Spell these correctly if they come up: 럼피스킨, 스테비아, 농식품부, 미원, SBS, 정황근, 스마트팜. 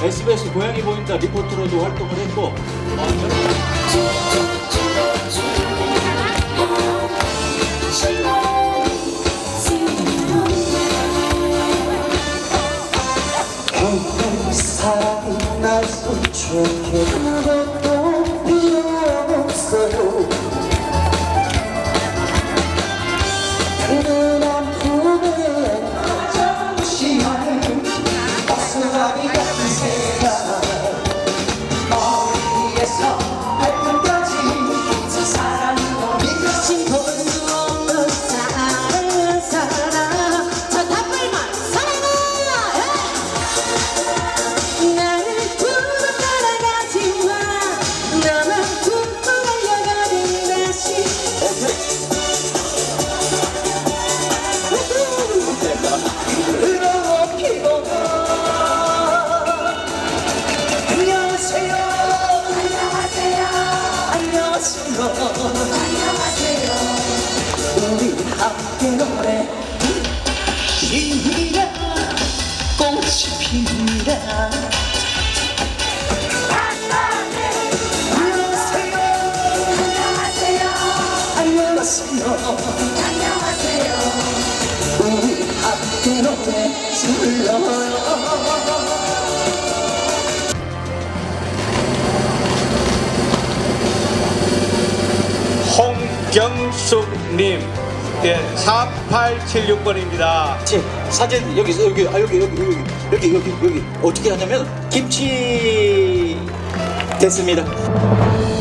SBS 고양이 보인다 리포트로도 활동을 했고 사랑이 날 솔직히 아무것도 필요 없어요. 그는 안 품에 잠시만 어슬아비 같은 생각 머리에서 발끝까지 저 사랑도 믿을 수 없는 사랑을 사랑 저 답을만 사랑아 안녕하세요. 우리 함께 노래 힙니다. 꽃이 핍니다. 안녕하세요. 안녕하세요. 안녕하세요. 안녕하세요. 우리 함께 노래 불러요. 홍경숙님, 예, 4876번입니다. 사진 여기 어떻게 하냐면 김치 됐습니다.